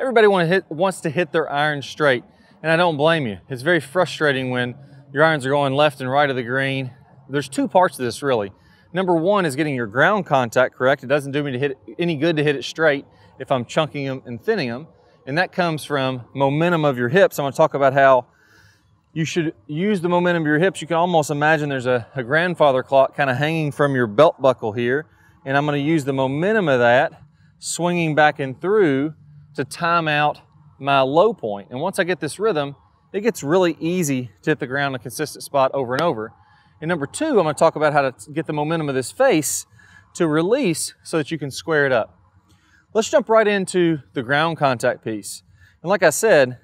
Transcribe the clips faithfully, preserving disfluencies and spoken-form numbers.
Everybody want to hit, wants to hit their iron straight, and I don't blame you. It's very frustrating when your irons are going left and right of the green. There's two parts to this, really. Number one is getting your ground contact correct. It doesn't do me to hit it, any good to hit it straight if I'm chunking them and thinning them, and that comes from momentum of your hips. I'm going to talk about how you should use the momentum of your hips. You can almost imagine there's a, a grandfather clock kind of hanging from your belt buckle here, and I'm going to use the momentum of that swinging back and through to time out my low point. And once I get this rhythm, it gets really easy to hit the ground in a consistent spot over and over. And number two, I'm going to talk about how to get the momentum of this face to release so that you can square it up. Let's jump right into the ground contact piece. And like I said,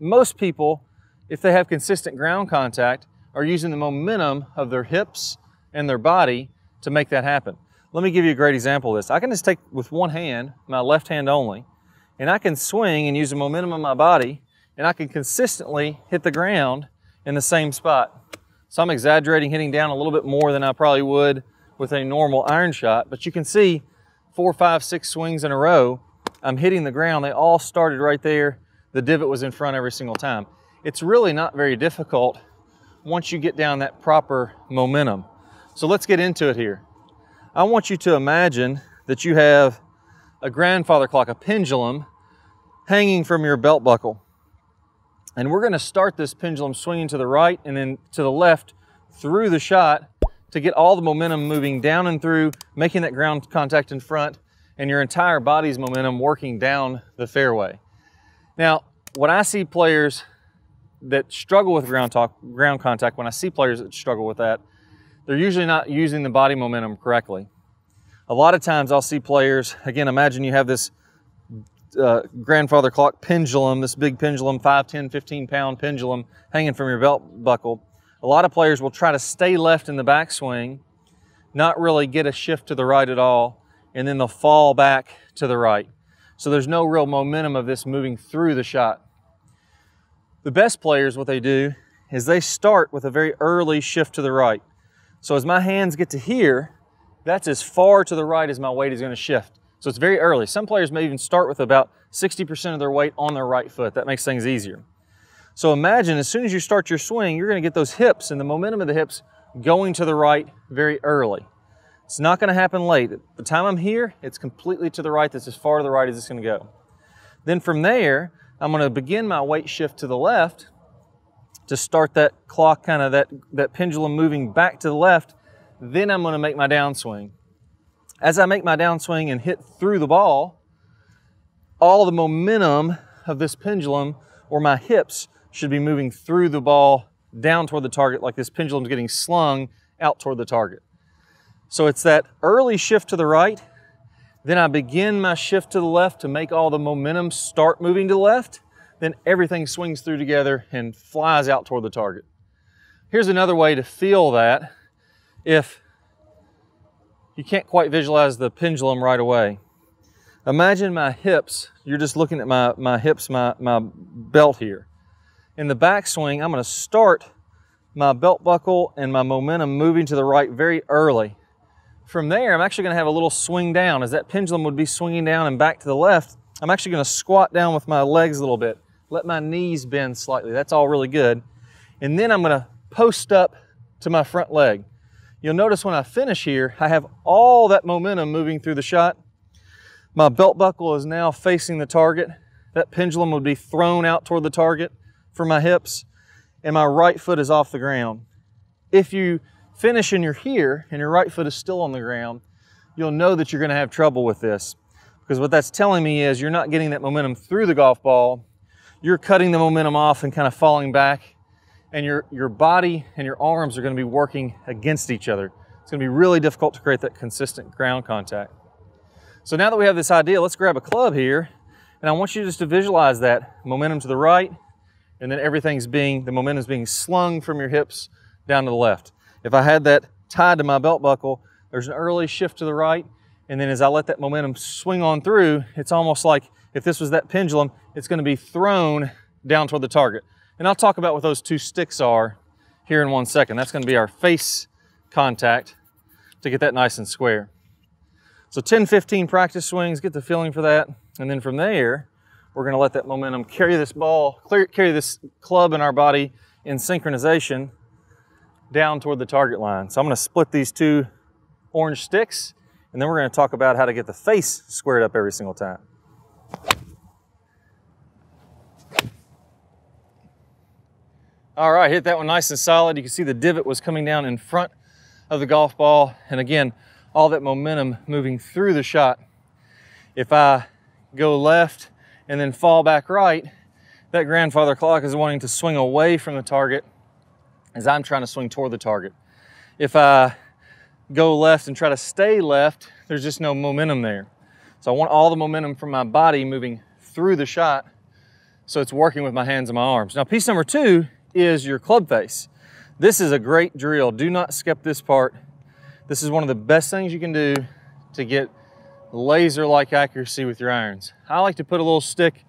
most people, if they have consistent ground contact, are using the momentum of their hips and their body to make that happen. Let me give you a great example of this. I can just take with one hand, my left hand only, and I can swing and use the momentum of my body, and I can consistently hit the ground in the same spot. So I'm exaggerating, hitting down a little bit more than I probably would with a normal iron shot, but you can see four, five, six swings in a row, I'm hitting the ground. They all started right there. The divot was in front every single time. It's really not very difficult once you get down that proper momentum. So let's get into it here. I want you to imagine that you have a grandfather clock, a pendulum, hanging from your belt buckle. And we're gonna start this pendulum swinging to the right and then to the left through the shot to get all the momentum moving down and through, making that ground contact in front, and your entire body's momentum working down the fairway. Now, when I see players that struggle with ground, talk, ground contact, when I see players that struggle with that, they're usually not using the body momentum correctly. A lot of times I'll see players, again, imagine you have this uh, grandfather clock pendulum, this big pendulum, five, ten, fifteen pound pendulum hanging from your belt buckle. A lot of players will try to stay left in the backswing, not really get a shift to the right at all, and then they'll fall back to the right. So there's no real momentum of this moving through the shot. The best players, what they do is they start with a very early shift to the right. So as my hands get to here, that's as far to the right as my weight is going to shift. So it's very early. Some players may even start with about sixty percent of their weight on their right foot. That makes things easier. So imagine as soon as you start your swing, you're going to get those hips and the momentum of the hips going to the right very early. It's not going to happen late. At the time I'm here, it's completely to the right. That's as far to the right as it's going to go. Then from there, I'm going to begin my weight shift to the left to start that clock, kind of that, that pendulum moving back to the left. Then I'm going to make my downswing. As I make my downswing and hit through the ball, all the momentum of this pendulum or my hips should be moving through the ball down toward the target, like this pendulum is getting slung out toward the target. So it's that early shift to the right. Then I begin my shift to the left to make all the momentum start moving to the left. Then everything swings through together and flies out toward the target. Here's another way to feel that if you can't quite visualize the pendulum right away. Imagine my hips. You're just looking at my, my hips, my, my belt here. In the backswing, I'm going to start my belt buckle and my momentum moving to the right very early. From there, I'm actually going to have a little swing down. As that pendulum would be swinging down and back to the left, I'm actually going to squat down with my legs a little bit. Let my knees bend slightly. That's all really good. And then I'm going to post up to my front leg. You'll notice when I finish here, I have all that momentum moving through the shot. My belt buckle is now facing the target. That pendulum would be thrown out toward the target from my hips, and my right foot is off the ground. If you finish and you're here and your right foot is still on the ground, you'll know that you're going to have trouble with this, because what that's telling me is you're not getting that momentum through the golf ball. You're cutting the momentum off and kind of falling back, and your, your body and your arms are going to be working against each other. It's going to be really difficult to create that consistent ground contact. So now that we have this idea, let's grab a club here, and I want you just to visualize that momentum to the right, and then everything's being, the momentum's being slung from your hips down to the left. If I had that tied to my belt buckle, there's an early shift to the right, and then as I let that momentum swing on through, it's almost like if this was that pendulum, it's going to be thrown down toward the target. And I'll talk about what those two sticks are here in one second. That's going to be our face contact to get that nice and square. So ten, fifteen practice swings, get the feeling for that, and then from there, We're going to let that momentum carry this ball, carry this club in our body in synchronization down toward the target line. So I'm going to split these two orange sticks, and then we're going to talk about how to get the face squared up every single time. All right, hit that one nice and solid. You can see the divot was coming down in front of the golf ball. And again, all that momentum moving through the shot. If I go left and then fall back right, that grandfather clock is wanting to swing away from the target as I'm trying to swing toward the target. If I go left and try to stay left, there's just no momentum there. So I want all the momentum from my body moving through the shot so it's working with my hands and my arms. Now, piece number two is your club face. This is a great drill. Do not skip this part. This is one of the best things you can do to get laser-like accuracy with your irons. I like to put a little stick,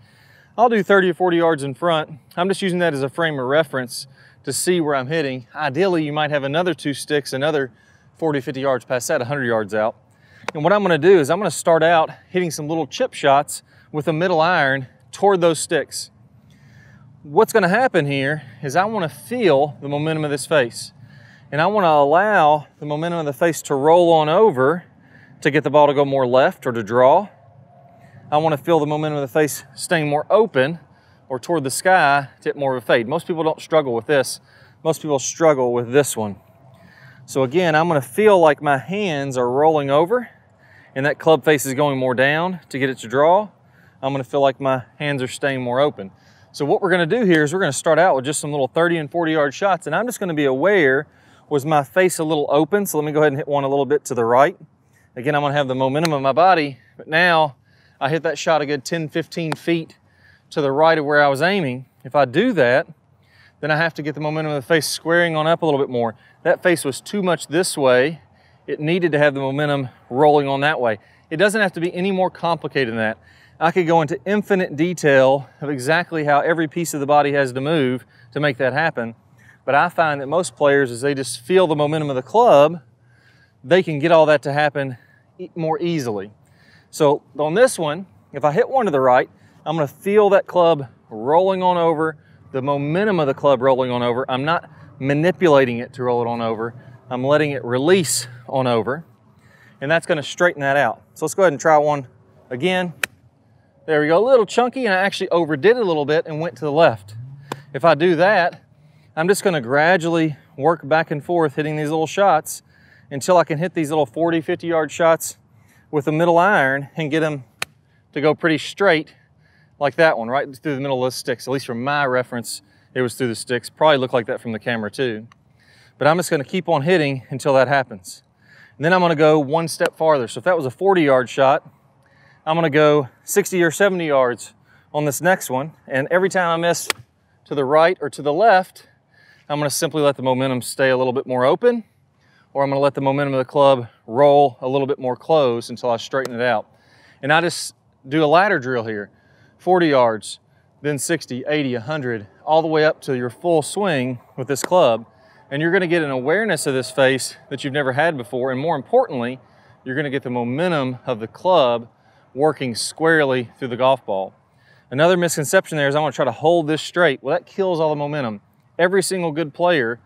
I'll do thirty or forty yards in front. I'm just using that as a frame of reference to see where I'm hitting. Ideally, you might have another two sticks, another forty, fifty yards past that, one hundred yards out. And what I'm gonna do is I'm gonna start out hitting some little chip shots with a middle iron toward those sticks. What's gonna happen here is I wanna feel the momentum of this face. And I wanna allow the momentum of the face to roll on over to get the ball to go more left or to draw. I wanna feel the momentum of the face staying more open or toward the sky to hit more of a fade. Most people don't struggle with this. Most people struggle with this one. So again, I'm gonna feel like my hands are rolling over and that club face is going more down to get it to draw. I'm gonna feel like my hands are staying more open. So what we're gonna do here is we're gonna start out with just some little thirty and forty yard shots, and I'm just gonna be aware, was my face a little open? So let me go ahead and hit one a little bit to the right. Again, I'm gonna have the momentum of my body, but now I hit that shot a good ten, fifteen feet to the right of where I was aiming. If I do that, then I have to get the momentum of the face squaring on up a little bit more. That face was too much this way. It needed to have the momentum rolling on that way. It doesn't have to be any more complicated than that. I could go into infinite detail of exactly how every piece of the body has to move to make that happen. But I find that most players, as they just feel the momentum of the club, they can get all that to happen more easily. So on this one, if I hit one to the right, I'm gonna feel that club rolling on over, the momentum of the club rolling on over. I'm not manipulating it to roll it on over. I'm letting it release on over, and that's gonna straighten that out. So let's go ahead and try one again. There we go, a little chunky, and I actually overdid it a little bit and went to the left. If I do that, I'm just gonna gradually work back and forth hitting these little shots until I can hit these little forty, fifty yard shots with a middle iron and get them to go pretty straight like that one, right through the middle of the sticks. At least from my reference, it was through the sticks. Probably looked like that from the camera too. But I'm just gonna keep on hitting until that happens. And then I'm gonna go one step farther. So if that was a forty yard shot, I'm gonna go sixty or seventy yards on this next one. And every time I miss to the right or to the left, I'm gonna simply let the momentum stay a little bit more open, or I'm gonna let the momentum of the club roll a little bit more closed until I straighten it out. And I just do a ladder drill here. forty yards, then sixty, eighty, one hundred, all the way up to your full swing with this club. And you're gonna get an awareness of this face that you've never had before. And more importantly, you're gonna get the momentum of the club working squarely through the golf ball. Another misconception there is I wanna try to hold this straight. Well, that kills all the momentum. Every single good player,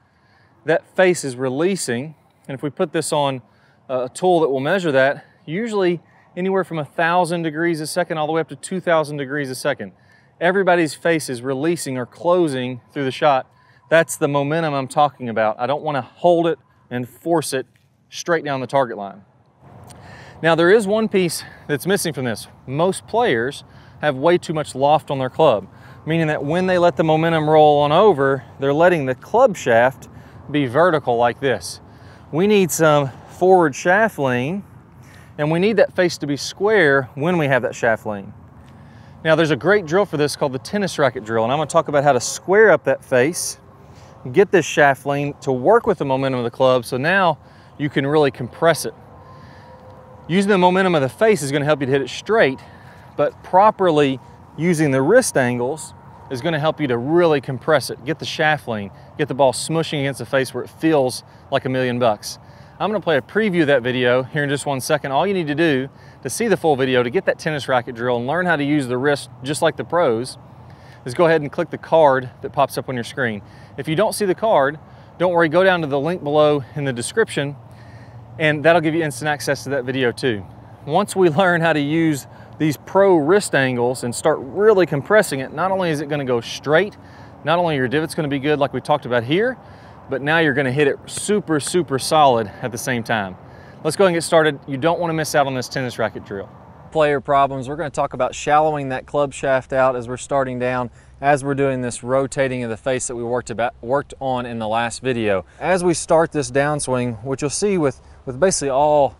that face is releasing. And if we put this on a tool that will measure that, usually anywhere from one thousand degrees a second all the way up to two thousand degrees a second. Everybody's face is releasing or closing through the shot. That's the momentum I'm talking about. I don't want to hold it and force it straight down the target line. Now, there is one piece that's missing from this. Most players have way too much loft on their club, meaning that when they let the momentum roll on over, they're letting the club shaft be vertical like this. We need some forward shaft lean, and we need that face to be square when we have that shaft lean. Now, there's a great drill for this called the tennis racket drill, and I'm gonna talk about how to square up that face, get this shaft lean to work with the momentum of the club, so now you can really compress it. Using the momentum of the face is gonna help you to hit it straight, but properly using the wrist angles is gonna help you to really compress it, get the shaft lean, get the ball smushing against the face where it feels like a million bucks. I'm going to play a preview of that video here in just one second. All you need to do to see the full video, to get that tennis racket drill and learn how to use the wrist just like the pros, is go ahead and click the card that pops up on your screen. If you don't see the card, don't worry, go down to the link below in the description, and that'll give you instant access to that video too. Once we learn how to use these pro wrist angles and start really compressing it, not only is it going to go straight, not only your divot's going to be good like we talked about here, but now you're going to hit it super, super solid at the same time. Let's go ahead and get started. You don't want to miss out on this tennis racket drill. Player problems, we're going to talk about shallowing that club shaft out as we're starting down, as we're doing this rotating of the face that we worked about worked on in the last video. As we start this downswing, what you'll see with with basically all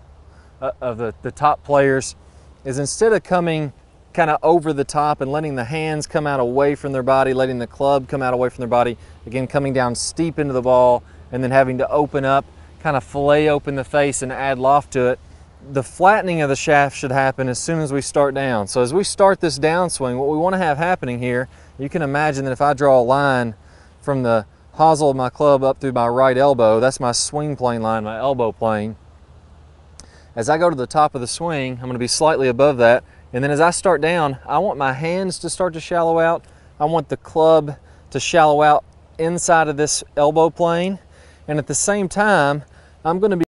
uh, of the, the top players is, instead of coming kind of over the top and letting the hands come out away from their body, letting the club come out away from their body, again coming down steep into the ball and then having to open up, kind of fillet open the face and add loft to it, the flattening of the shaft should happen as soon as we start down. So as we start this downswing, what we want to have happening here, you can imagine that if I draw a line from the hosel of my club up through my right elbow, that's my swing plane line, my elbow plane. As I go to the top of the swing, I'm going to be slightly above that, and then as I start down, I want my hands to start to shallow out. I want the club to shallow out inside of this elbow plane, and at the same time, I'm going to be